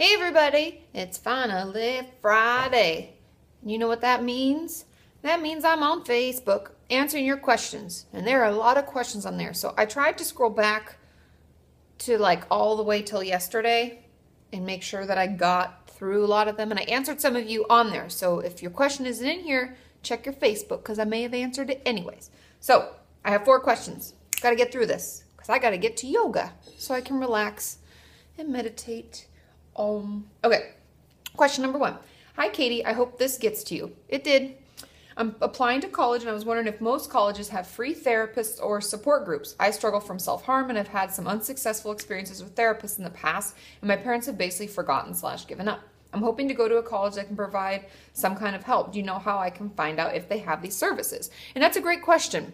Hey everybody, it's finally Friday. You know what that means? That means I'm on Facebook answering your questions. And there are a lot of questions on there. So I tried to scroll back to like all the way till yesterday and make sure that I got through a lot of them. And I answered some of you on there. So if your question isn't in here, check your Facebook because I may have answered it anyways. So I have 4 questions. Got to get through this because I got to get to yoga so I can relax and meditate. Okay, question number 1. Hi, Katie. I hope this gets to you. It did. I'm applying to college, and I was wondering if most colleges have free therapists or support groups. I struggle from self-harm, and I've had some unsuccessful experiences with therapists in the past, and my parents have basically forgotten/given up. I'm hoping to go to a college that can provide some kind of help. Do you know how I can find out if they have these services? And that's a great question.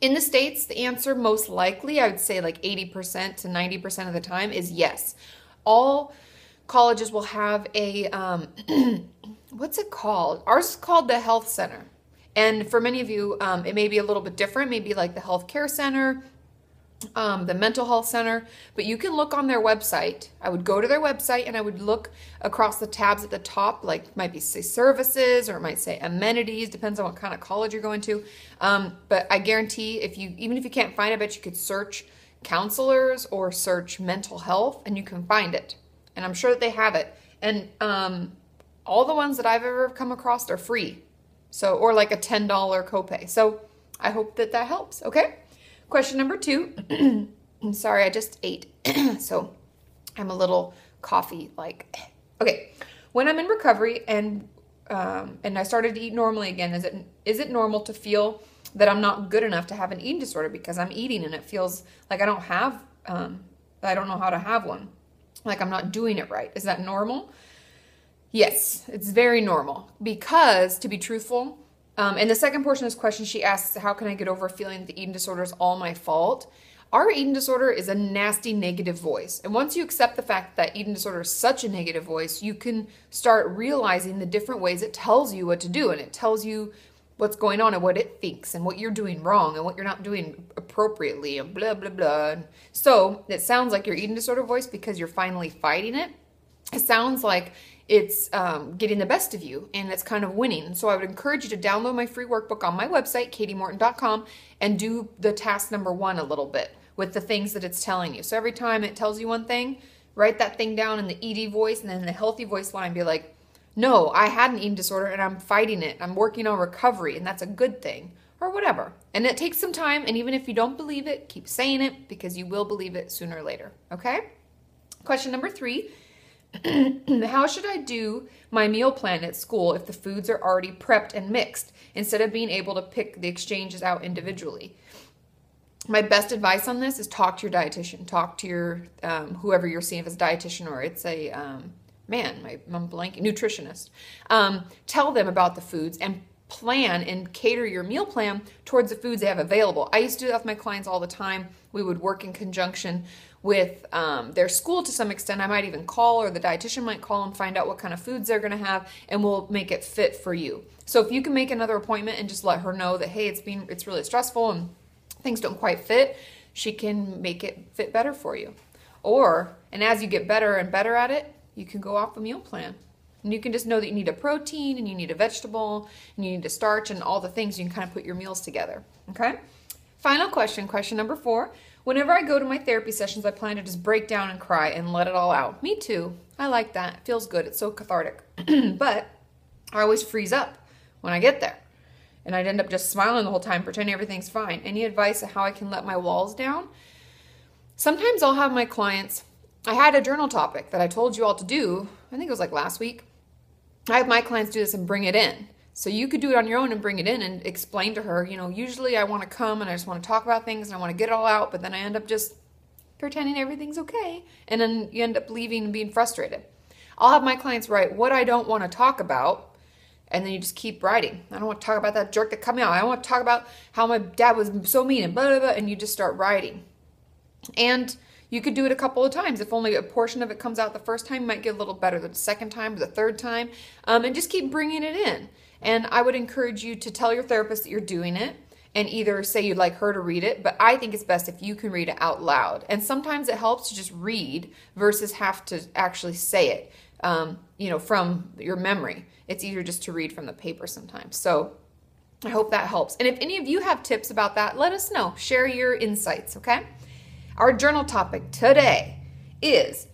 In the States, the answer most likely, I would say like 80% to 90% of the time, is yes. All colleges will have a, what's it called? Ours is called the health center. And for many of you, it may be a little bit different, maybe like the health care center, the mental health center, but you can look on their website. I would go to their website and I would look across the tabs at the top, like might be say services or it might say amenities, depends on what kind of college you're going to. But I guarantee even if you can't find it, I bet you could search counselors or search mental health and you can find it, and I'm sure that they have it. And all the ones that I've ever come across are free, so, or like a $10 copay. So I hope that that helps. Okay, question number 2. I'm sorry, I just ate so I'm a little coffee like. Okay, when I'm in recovery and I started to eat normally again, is it normal to feel that I'm not good enough to have an eating disorder because I'm eating and it feels like I don't have, I don't know how to have one, like I'm not doing it right? Is that normal? Yes, it's very normal because, to be truthful, and the second portion of this question, she asks, how can I get over feeling the eating disorder is all my fault? Our eating disorder is a nasty negative voice. And once you accept the fact that eating disorder is such a negative voice, you can start realizing the different ways it tells you what to do, and it tells you what's going on and what it thinks and what you're doing wrong and what you're not doing appropriately and blah, blah, blah. So it sounds like your eating disorder voice because you're finally fighting it. It sounds like it's getting the best of you and it's kind of winning. So I would encourage you to download my free workbook on my website, katimorton.com, and do the task number 1 a little bit with the things that it's telling you. So every time it tells you one thing, write that thing down in the ED voice and then in the healthy voice line, be like, no, I had an eating disorder and I'm fighting it. I'm working on recovery and that's a good thing, or whatever. And it takes some time, and even if you don't believe it, keep saying it because you will believe it sooner or later, okay? Question number 3, how should I do my meal plan at school if the foods are already prepped and mixed instead of being able to pick the exchanges out individually? My best advice on this is talk to your dietitian, talk to your, whoever you're seeing, if it's a dietitian or it's a, nutritionist. Tell them about the foods and plan and cater your meal plan towards the foods they have available. I used to do that with my clients all the time. We would work in conjunction with their school to some extent. I might even call, or the dietitian might call and find out what kind of foods they're gonna have, and we'll make it fit for you. So if you can make another appointment and just let her know that, hey, it's really stressful and things don't quite fit, she can make it fit better for you. And as you get better and better at it, you can go off a meal plan. And you can just know that you need a protein and you need a vegetable and you need a starch and all the things. You can kind of put your meals together, okay? Final question, question number 4. Whenever I go to my therapy sessions, I plan to just break down and cry and let it all out. Me too. I like that. It feels good. It's so cathartic. But I always freeze up when I get there. And I'd end up just smiling the whole time, pretending everything's fine. Any advice on how I can let my walls down? Sometimes I'll have my clients, I had a journal topic that I told you all to do, I think it was like last week. I have my clients do this and bring it in. So you could do it on your own and bring it in and explain to her, you know, usually I want to come and I just want to talk about things and I want to get it all out, but then I end up just pretending everything's okay. And then you end up leaving and being frustrated. I'll have my clients write what I don't want to talk about, and then you just keep writing. I don't want to talk about that jerk that cut me out. I don't want to talk about how my dad was so mean and blah, blah, blah, and you just start writing. And you could do it a couple of times. If only a portion of it comes out the first time, you might get a little better the second time or the third time, and just keep bringing it in. And I would encourage you to tell your therapist that you're doing it and either say you'd like her to read it, but I think it's best if you can read it out loud. And sometimes it helps to just read versus have to actually say it, from your memory. It's easier just to read from the paper sometimes. So I hope that helps. And if any of you have tips about that, let us know. Share your insights, okay? Our journal topic today is,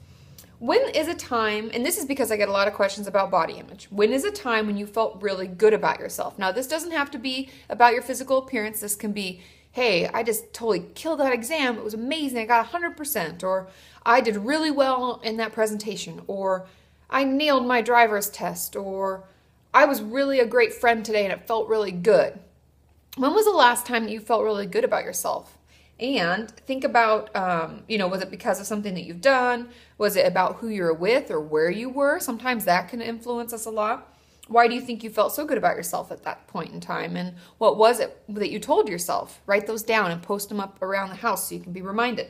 when is a time, and this is because I get a lot of questions about body image, when is a time when you felt really good about yourself? Now, this doesn't have to be about your physical appearance. This can be, hey, I just totally killed that exam. It was amazing. I got 100%, or I did really well in that presentation, or I nailed my driver's test, or I was really a great friend today and it felt really good. When was the last time that you felt really good about yourself? And think about, was it because of something that you've done? Was it about who you're with or where you were? Sometimes that can influence us a lot. Why do you think you felt so good about yourself at that point in time? And what was it that you told yourself? Write those down and post them up around the house so you can be reminded.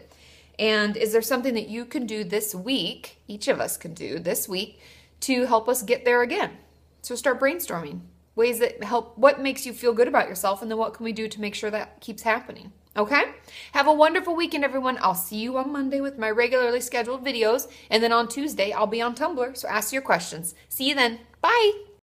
And is there something that you can do this week, each of us can do this week, to help us get there again? So start brainstorming ways that help, what makes you feel good about yourself, and then what can we do to make sure that keeps happening? Okay? Have a wonderful weekend, everyone. I'll see you on Monday with my regularly scheduled videos, and then on Tuesday, I'll be on Tumblr, so ask your questions. See you then. Bye!